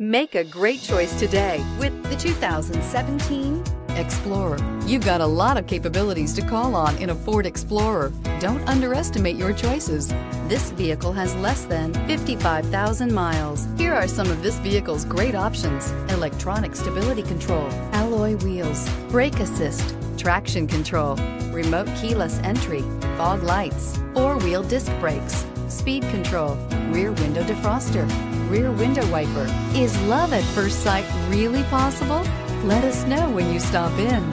Make a great choice today with the 2017 Explorer. You've got a lot of capabilities to call on in a Ford Explorer. Don't underestimate your choices. This vehicle has less than 55,000 miles. Here are some of this vehicle's great options: electronic stability control, alloy wheels, brake assist, traction control, remote keyless entry, fog lights, four-wheel disc brakes, speed control, rear window defroster, rear window wiper. Is love at first sight really possible? Let us know when you stop in.